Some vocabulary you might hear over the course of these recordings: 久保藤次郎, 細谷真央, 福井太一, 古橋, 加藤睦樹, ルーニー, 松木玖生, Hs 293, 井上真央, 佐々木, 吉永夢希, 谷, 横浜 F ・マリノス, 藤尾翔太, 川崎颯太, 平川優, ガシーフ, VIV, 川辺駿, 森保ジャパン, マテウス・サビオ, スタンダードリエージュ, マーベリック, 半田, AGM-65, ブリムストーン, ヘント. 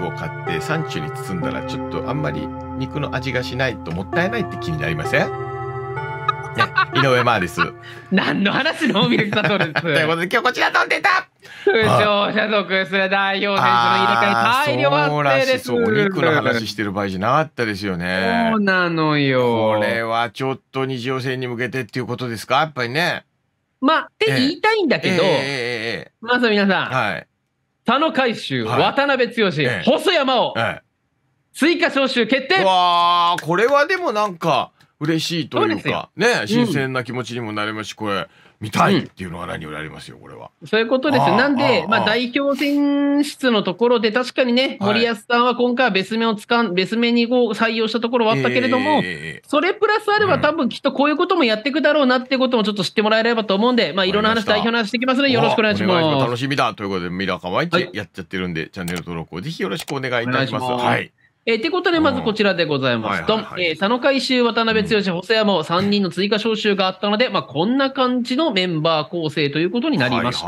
肉を買ってサンチュに包んだらちょっとあんまり肉の味がしないともったいないって気になりません？ね、井上真央です。何の話のミルクサトルです。ということで今日こちら飛んでた副賞者属する代表選手の入れ替え大量発生です。そうらしい。そう、お肉の話してる場合じゃなかったですよね。そうなのよ。これはちょっと二次予選に向けてっていうことですか、やっぱりね。まあって言いたいんだけど、まず皆さん、はい、佐野海舟、渡辺剛、細谷真央追加招集決定。わー、これはでもなんか嬉しいというかね、新鮮な気持ちにもなれますし、これ見たいっていうのは何よりありますよ、これは。そういうことです。なんで、まあ代表選出のところで確かにね、森保さんは今回は別名に採用したところはあったけれども、それプラスあれば多分きっとこういうこともやっていくだろうなっていうこともちょっと知ってもらえればと思うんで、まあいろんな話、代表の話してきますのでよろしくお願いします。楽しみだということで、ミラーカワイチやっちゃってるんで、チャンネル登録をぜひよろしくお願いいたします。はい。ってことで、まずこちらでございますと、佐野海舟、渡辺剛、細谷も3人の追加招集があったので、まあ、こんな感じのメンバー構成ということになりました。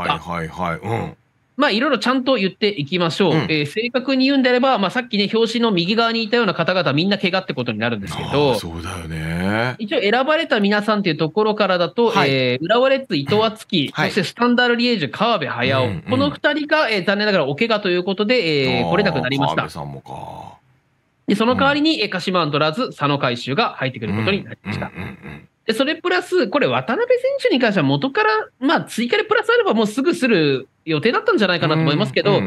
まあいろいろちゃんと言っていきましょう。正確に言うんであれば、まあ、さっきね、表紙の右側にいたような方々、みんな怪我ってことになるんですけど、そうだよね。一応、選ばれた皆さんというところからだと、浦和レッズ、伊藤敦樹、そしてスタンダードリエージュ、川辺駿、この2人が残念ながらお怪我ということで、来れなくなりました。川辺さんもか。でその代わりに鹿島アントラーズ、佐野海舟が入ってくることになりました。でそれプラス、これ、渡辺選手に関しては、元から、まあ、追加でプラスあれば、もうすぐする予定だったんじゃないかなと思いますけど、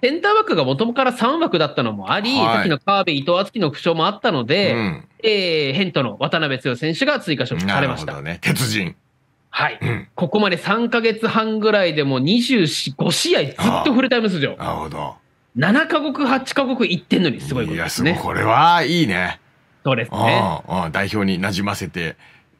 センター枠が元から3枠だったのもあり、さっきの川辺、伊藤敦樹の負傷もあったので、ヘントの渡辺剛選手が追加招集されました。なるほどね、鉄人。はい、ここまで3か月半ぐらいでもう25試合、ずっとフルタイム出場。なるほど。7カ国、8カ国行ってんのにすごいことですね。いや、すごい。これはいいね。そうですね。代表になじませて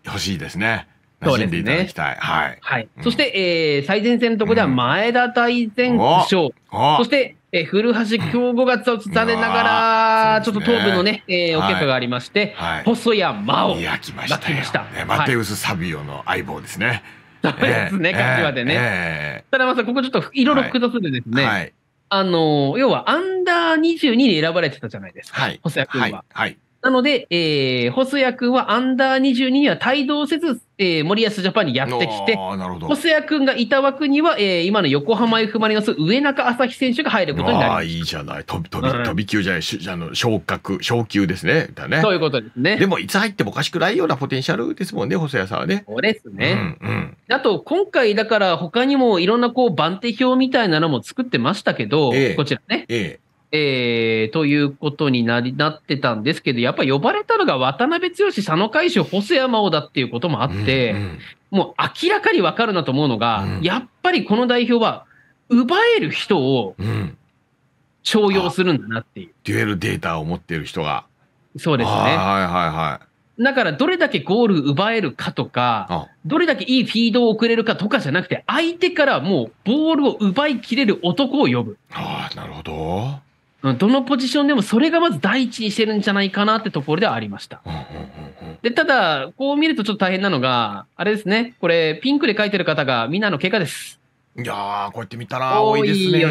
ほしいですね。馴染んでいただきたい。はい。そして、最前線のところでは前田大然負傷。そして、古橋、今日5月を伝えながら、ちょっと東部のね、おけががありまして、細谷真央。いや、来ました。マテウス・サビオの相棒ですね。そうですね、柏でね。ただ、まずここちょっといろいろ複雑でですね。要はアンダー22に選ばれてたじゃないですか、細谷君は。なので、細谷君はアンダー22には帯同せず、森保ジャパンにやってきて、細谷君がいた枠には、今の横浜 F ・マリノス、上中朝日選手が入ることになります。いいじゃない、飛び級じゃない、昇級ですね、だね。そういうことですね。でも、いつ入ってもおかしくないようなポテンシャルですもんね、細谷さんはね。そうですね。あと、今回、だから、他にもいろんなこう番手表みたいなのも作ってましたけど、こちらね。ということになってたんですけど、やっぱ呼ばれたのが渡辺剛、佐野海舟、細谷真央だっていうこともあって、もう明らかに分かるなと思うのが、やっぱりこの代表は、奪える人を重用するんだなっていう。デュエルデータを持っている人が。そうですね。だから、どれだけゴール奪えるかとか、どれだけいいフィードを送れるかとかじゃなくて、相手からもうボールを奪いきれる男を呼ぶ。ああ、なるほど。どのポジションでもそれがまず第一にしてるんじゃないかなってところではありました。で、ただ、こう見るとちょっと大変なのが、あれですね、これ、ピンクで書いてる方がみんなの怪我です。いやー、こうやって見たら多いですね。多いよ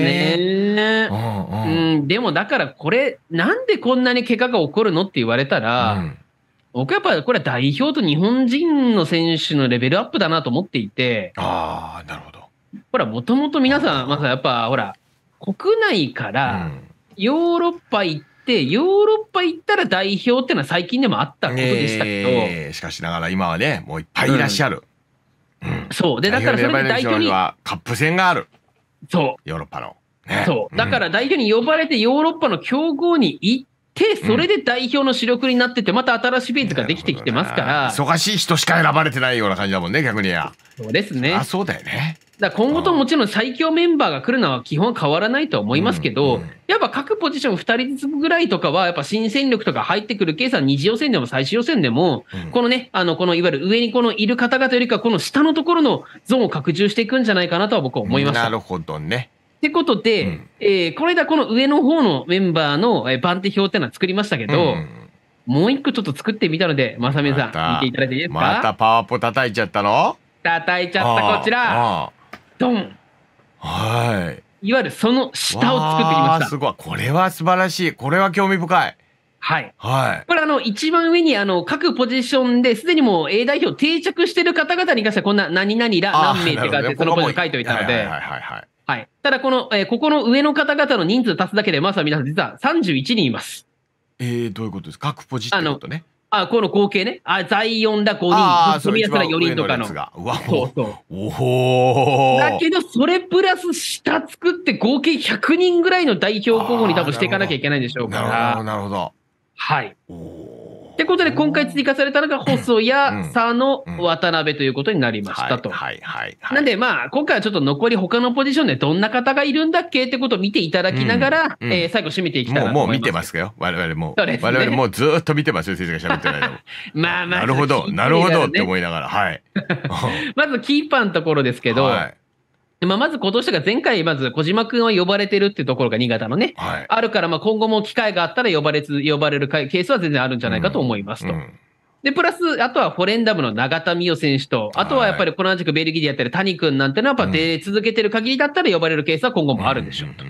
ね。でも、だからこれ、なんでこんなに怪我が起こるのって言われたら、僕はやっぱりこれは代表と日本人の選手のレベルアップだなと思っていて、あー、なるほど。ほら、もともと皆さん、まずやっぱ、ほら、国内から、ヨーロッパ行って、ヨーロッパ行ったら代表っていうのは最近でもあったことでしたけど、しかしながら今はね、もういっぱいいらっしゃる。そう。で、だからそれで代表に。カップ戦がある。そう。ヨーロッパの。そう。だから代表に呼ばれてヨーロッパの強豪に行って、それで代表の主力になってて、また新しいベンチができてきてますから。忙しい人しか選ばれてないような感じだもんね、逆にや。そうですね。あ、そうだよね。今後ともちろん最強メンバーが来るのは基本変わらないとは思いますけど、やっぱ各ポジション2人ずつぐらいとかは、やっぱ新戦力とか入ってくるケースは二次予選でも最終予選でも、このね、このいわゆる上にこのいる方々よりか、この下のところのゾーンを拡充していくんじゃないかなとは僕は思いました。なるほどね。ってことで、この間この上の方のメンバーの番手表っていうのは作りましたけど、もう一個ちょっと作ってみたので、まさみさん見ていただいていいですか？またパワポ叩いちゃったの？叩いちゃったこちら。ドン。いわゆるその下を作ってきました。すごい。これは素晴らしい。これは興味深い。はい。はい。これ一番上に各ポジションですでにもう A 代表定着してる方々に関してはこんな何々ら何名って感じでそのポジション書いておいたので。はい。ただここの上の方々の人数足すだけで、まずは皆さん実は31人います。どういうことですか？各ポジってことね。この合計ね。在4だ5人、組み合わせたら4人とかの。そうそう。おお。だけど、それプラス下作って合計100人ぐらいの代表候補に多分していかなきゃいけないんでしょうから。なるほど。はい。ってことで、今回追加されたのが、細谷、佐野、渡辺ということになりましたと。なんで、今回はちょっと残り他のポジションでどんな方がいるんだっけってことを見ていただきながら、最後締めていきたいなと思います。もう見てますよ。我々もうずっと見てますよ、先生が喋ってないの。なるほど、なるほどって思いながら。はい。まず、キーパーのところですけど、まず今年とか前回、まず小島君は呼ばれてるっていうところが新潟のね、はい、あるから、今後も機会があったら呼ばれるケースは全然あるんじゃないかと思いますと。で、プラス、あとはフォレンダムの永田美代選手と、あとはやっぱり同じくベルギーでやってる谷君なんてのは、やっぱ出続けてる限りだったら呼ばれるケースは今後もあるでしょうと。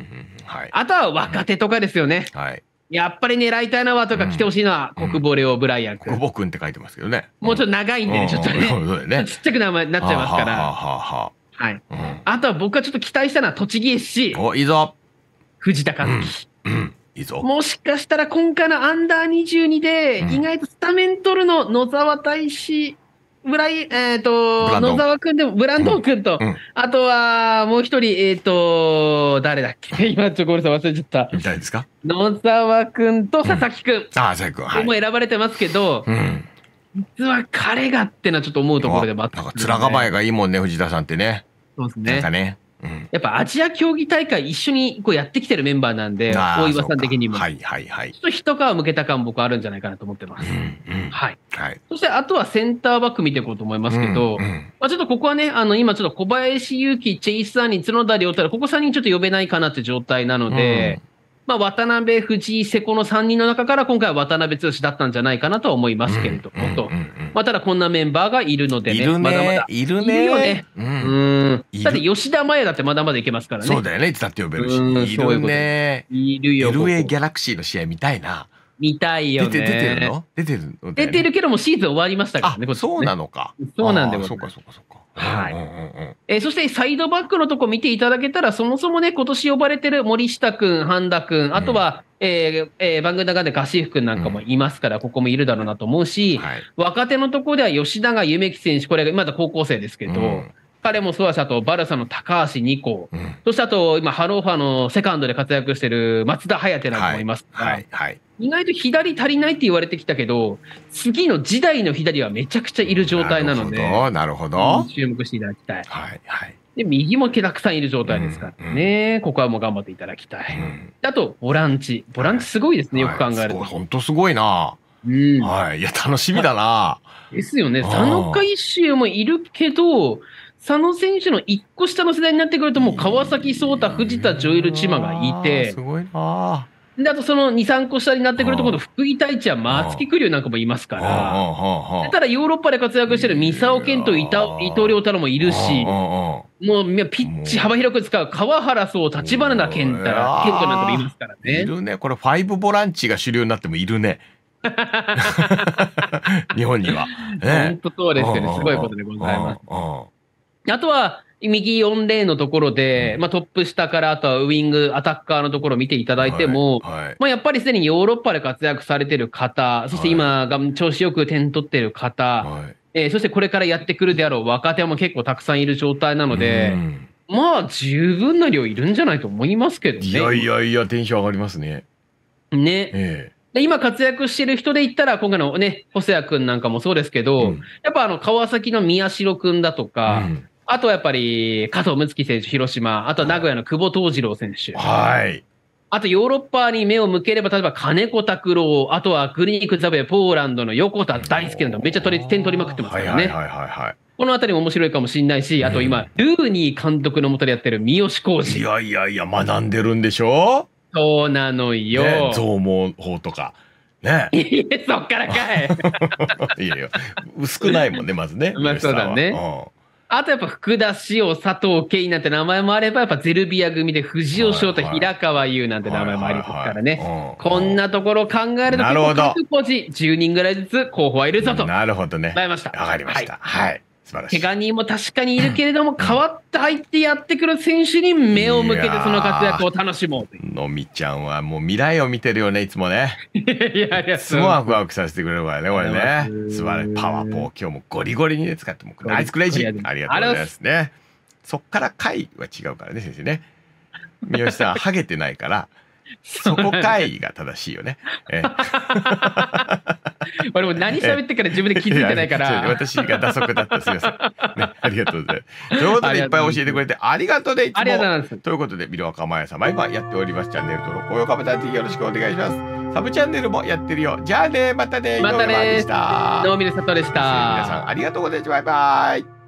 あとは若手とかですよね。はい、やっぱり狙いたいのはとか来てほしいのは、国母レオ・ブライアン君。国母君って書いてますけどね。もうちょっと長いんでね、ちょっとね、ちっちゃく名前になっちゃいますから。はい。あとは僕がちょっと期待したのは栃木 SC。お、いいぞ。藤田和樹。いいぞ。もしかしたら今回のアンダー22で、意外とスタメン取るの野沢大志、野沢君でも、ブランドン君と、あとはもう一人、誰だっけ今ちょっとごめんなさい忘れちゃった。みたいですか？野沢君と佐々木君。佐々木君。はい。も選ばれてますけど、実は彼がってのはちょっと思うところでもあったんですね。なんか面構えがいいもんね、藤田さんってね。そうですね。なんかね。やっぱアジア競技大会一緒にこうやってきてるメンバーなんで、大岩さん的にも。はいはいはい。ちょっと一皮向けた感僕あるんじゃないかなと思ってます。はい。そしてあとはセンターバック見ていこうと思いますけど、ちょっとここはね、今ちょっと小林祐希、チェイス・アニ、角田亮太、ここ3人ちょっと呼べないかなって状態なので、渡辺、藤井、瀬古の3人の中から今回は渡辺剛だったんじゃないかなとは思いますけれどもと。ただこんなメンバーがいるのでね。いるね。まだまだいるね。だって吉田麻也だってまだまだいけますからね。そうだよね。いつだって呼べるし。いるね。いるよ。LAギャラクシーの試合見たいな。見たいよね。出てるの？出てるけどもシーズン終わりましたからね。そうなのか。そうなんでございます。そうか。はい。そしてサイドバックのとこ見ていただけたら、そもそもね、今年呼ばれてる森下君、半田君、あとは、番組の中でガシーフ君なんかもいますから、ここもいるだろうなと思うし、若手のとこでは吉永夢希選手、これがまだ高校生ですけど、彼もそうだし、あとバルサの高橋二高、そしてあと今、ハローファのセカンドで活躍してる松田颯なんかもいますから、意外と左足りないって言われてきたけど、次の時代の左はめちゃくちゃいる状態なので、なるほど。注目していただきたい。で、右もたくさんいる状態ですからね、ここはもう頑張っていただきたい。あと、ボランチすごいですね、よく考えると。本当すごいな。いや、楽しみだな。ですよね、佐野海舟もいるけど、佐野選手の1個下の世代になってくると、もう川崎颯太、藤田、ジョエル・チマがいて、すごいな。で、あとその2、3個下になってくると、今度、福井太一や松木玖生なんかもいますから、ただヨーロッパで活躍してる三沢健と伊藤亮太郎もいるし、もうピッチ幅広く使う川原颯、立花健太なんかもいますからね。いるね、これ、5ボランチが主流になってもいるね。日本には。本当そうですよね、すごいことでございます。あとは右4レーンのところで、トップ下から、あとはウイング、アタッカーのところを見ていただいても、やっぱりすでにヨーロッパで活躍されてる方、そして今、調子よく点取ってる方、そしてこれからやってくるであろう若手も結構たくさんいる状態なので、十分な量いるんじゃないと思いますけどね。いや、テンション上がりますね。今活躍してる人で言ったら、今回のね、細谷君なんかもそうですけど、やっぱ川崎の宮代君だとか、あとはやっぱり加藤睦樹選手、広島、あとは名古屋の久保藤次郎選手、あとヨーロッパに目を向ければ、例えば金子拓郎、あとはグリニクザベ、ポーランドの横田大輔なんか、めっちゃ点取りまくってますからね、このあたりも面白いかもしれないし、あと今、ルーニー監督の下でやってる三好康児。いや、学んでるんでしょ？そうなのよ。増毛法とか。ねえ。そっからかい。いやいや、薄くないもんね、まずね。まあそうだね。あとやっぱ福田、塩、佐藤圭なんて名前もあれば、やっぱゼルビア組で藤尾翔太、平川優なんて名前もありますからね。こんなところ考えると、各コーチ10人ぐらいずつ候補はいるぞと。なるほどね。わかりました。わかりました。はい。怪我人も確かにいるけれども、変わって入ってやってくる選手に目を向けて、その活躍を楽しもう。のみちゃんはもう未来を見てるよね、いつもね。いやいや、すごいワクワクさせてくれるわね、これね。素晴らしい。パワーポー、今日もゴリゴリに使っても、ナイスクレイジー。ありがとうございますね。そっから回は違うからね、先生ね。三好さん、ハゲてないから。そこ回が正しいよね。俺も何喋ってから自分で気づいてないから。私が打足だった、すみません。ありがとうございます。ということで、いっぱい教えてくれてありがとうね。ありがとうございます。ということで、ビロアカマヤ様、今やっておりますチャンネル登録、高評価ボタン、ぜひよろしくお願いします。サブチャンネルもやってるよ。じゃあね、またね。またね。どうも、みるさとでした。皆さん、ありがとうございました。バイバイ。